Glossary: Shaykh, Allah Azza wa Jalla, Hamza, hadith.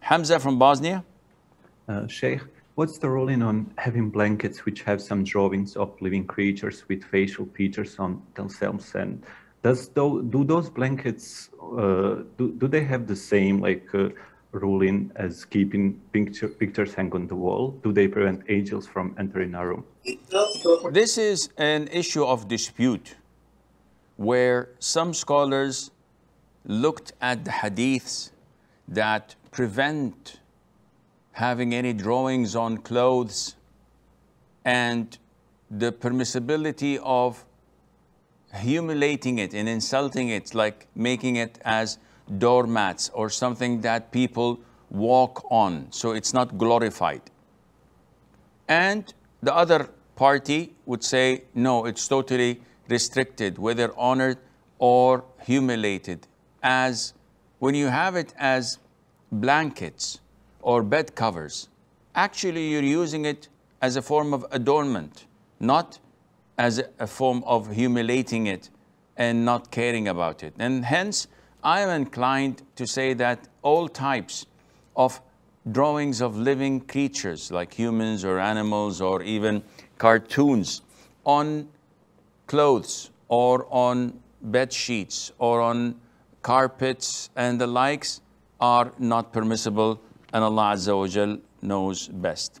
Hamza from Bosnia. Shaykh, what's the ruling on having blankets which have some drawings of living creatures with facial features on themselves? And do those blankets, do they have the same like ruling as keeping pictures hang on the wall? Do they prevent angels from entering our room? This is an issue of dispute where some scholars looked at the hadiths that prevent having any drawings on clothes and the permissibility of humiliating it and insulting it, like making it as doormats or something that people walk on, so it's not glorified. And the other party would say, no, it's totally restricted, whether honored or humiliated. As when you have it as blankets or bed covers, actually you're using it as a form of adornment, not as a form of humiliating it and not caring about it. And hence, I am inclined to say that all types of drawings of living creatures, like humans or animals or even cartoons, on clothes or on bed sheets or on carpets and the likes, are not permissible, and Allah Azza wa Jalla knows best.